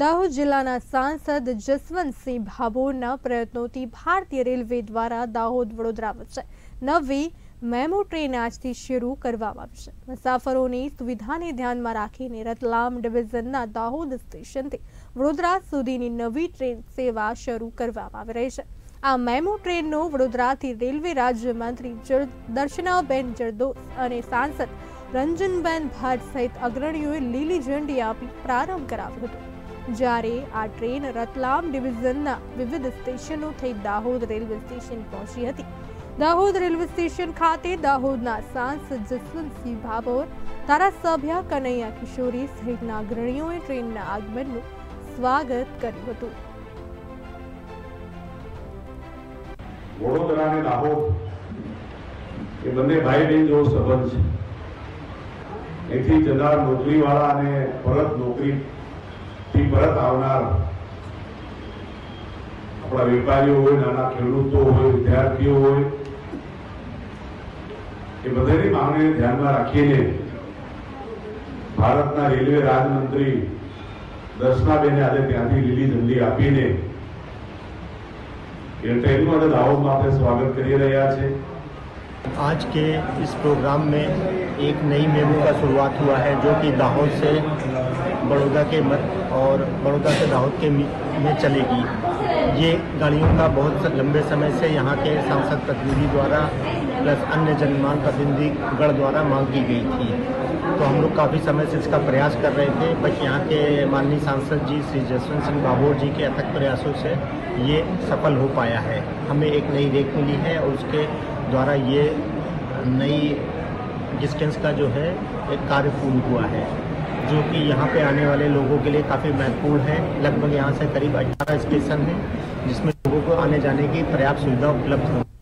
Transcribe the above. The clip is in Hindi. દાહોદ જિલ્લાના સાંસદ જસવંત સિંહ ભાભોરના પ્રયત્નોથી ભારતીય રેલવે દ્વારા દાહોદ વડોદરા વચ્ચે નવી મેમુ ટ્રેન આજથી શરૂ કરવામાં આવશે। મુસાફરોની સુવિધાને ધ્યાનમાં રાખીને રતલામ ડિવિઝનના દાહોદ સ્ટેશનથી વડોદરા સુધીની નવી ટ્રેન સેવા શરૂ કરવામાં આવી રહી છે। આ મેમુ ટ્રેનનો વડોદરાથી રેલવે રાજ્યમંત્રી દર્શનાબેન અને સાંસદ रंजन बेन भट्ट सहित अग्रणीओए लीली झंडी आपी प्रारंभ कराव्यो हतो। ज्यारे आ ट्रेन रतलाम डिविजनना विविध स्टेशनो थई दाहोद रेलवे स्टेशन पहोंची हती। दाहोद रेलवे स्टेशन खाते दाहोदना सांसद जसवंत सिंह भाभोर, धारासभ्य कन्हैया किशोरी सहितना अग्रणीओए ट्रेनना आगमननुं स्वागत कर्युं हतुं। वडोदरा ने दाहोद ए बंने भाई बहन जो संबंध छे, एक जदा नौकरी वाला ने परत नौकरी थी परत आवनार अपना वेपारी हो, नाना खेडूतो हो, विद्यार्थी हो, ये बधाई मांगने ध्यान में राखीने भारत ना रेलवे राज्यमंत्री दर्शनाबेने आज त्यांथी लीली झंडी आपीने ट्रेन में दाहोद में आपने स्वागत करी रह्या छे। आज के इस प्रोग्राम में एक नई मेमू का शुरुआत हुआ है, जो कि दाहोद से बड़ौदा के मध्य और बड़ौदा से दाहोद के में चलेगी। ये गाड़ियों का बहुत लंबे समय से यहाँ के सांसद प्रतिनिधि द्वारा प्लस अन्य जनमान प्रतिनिधिगण द्वारा मांग की गई थी, तो हम लोग काफ़ी समय से इसका प्रयास कर रहे थे। बट यहाँ के माननीय सांसद जी श्री जसवंत सिंह भाभोर जी के अथक प्रयासों से ये सफल हो पाया है। हमें एक नई रेख मिली है और उसके द्वारा ये नई डिस्टेंस का जो है एक कार्य पूर्ण हुआ है, जो कि यहाँ पे आने वाले लोगों के लिए काफ़ी महत्वपूर्ण है। लगभग यहाँ से करीब 18 स्टेशन हैं, जिसमें लोगों को आने जाने की पर्याप्त सुविधा उपलब्ध होगी।